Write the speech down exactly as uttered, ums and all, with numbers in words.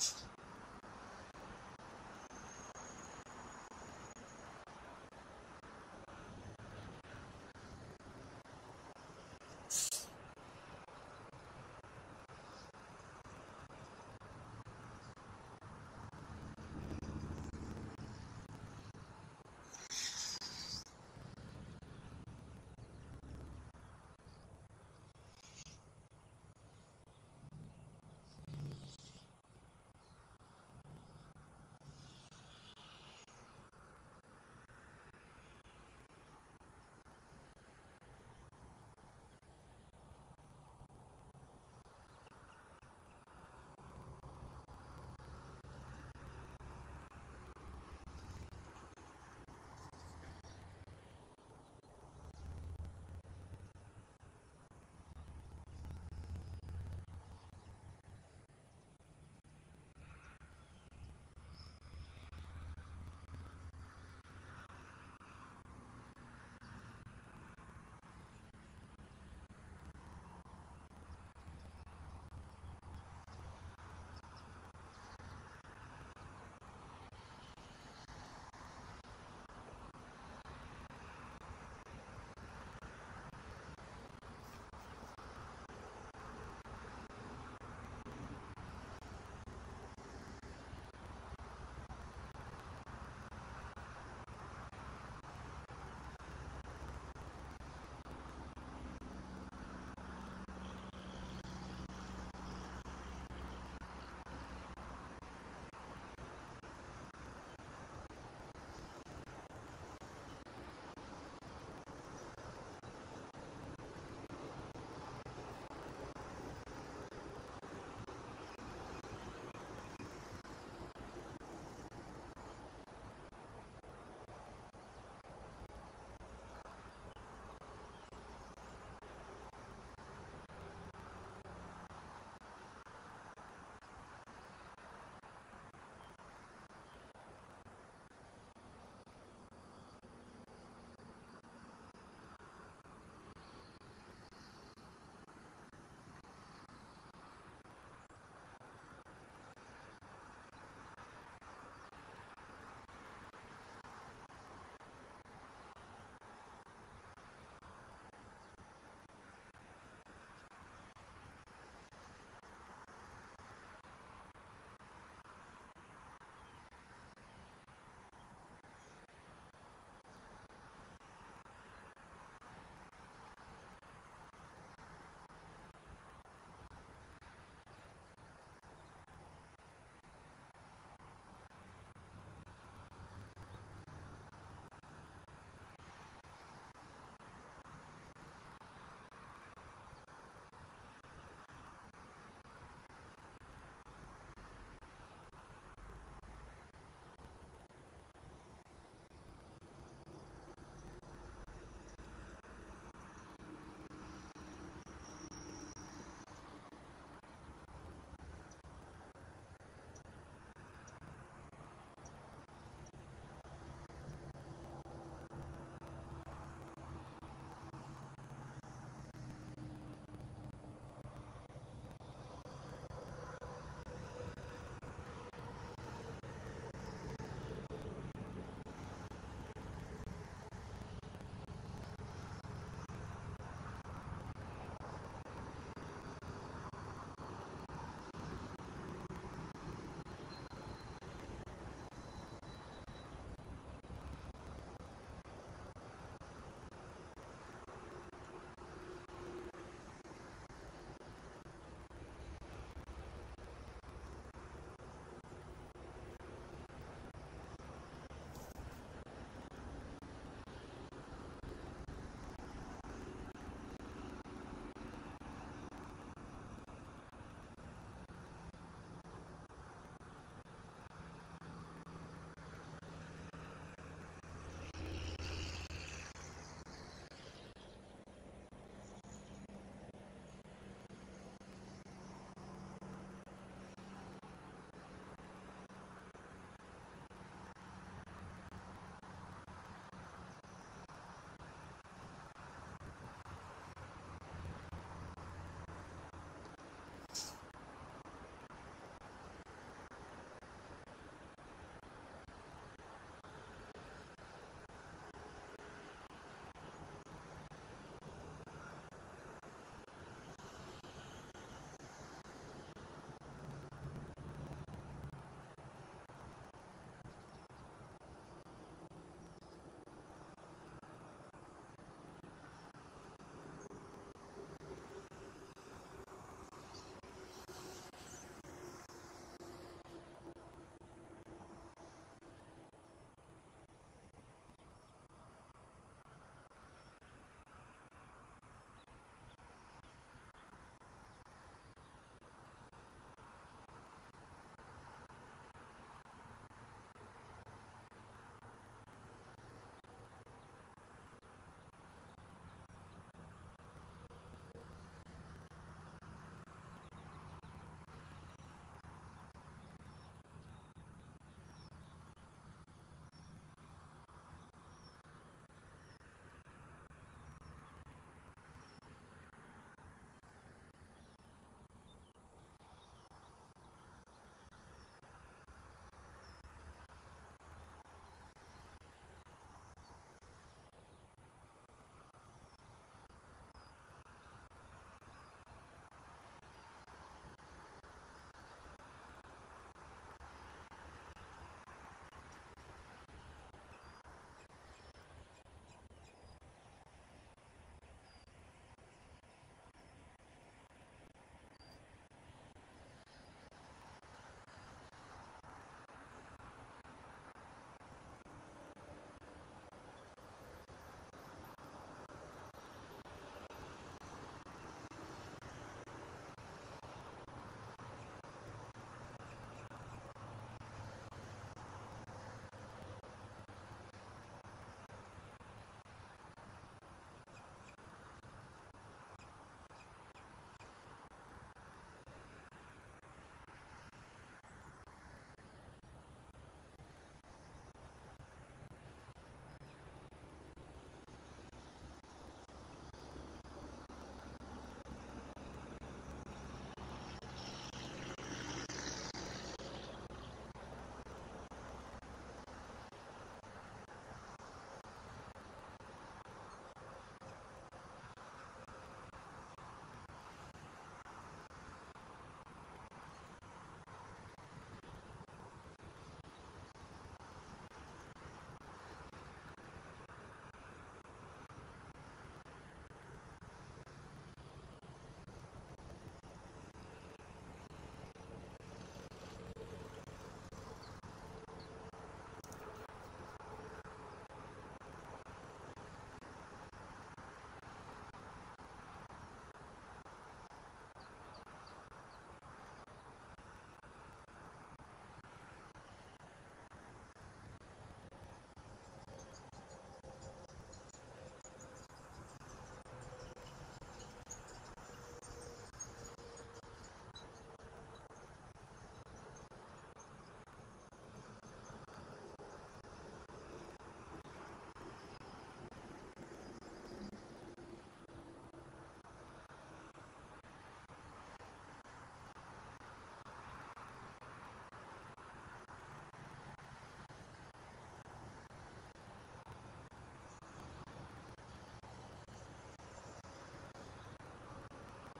podcast.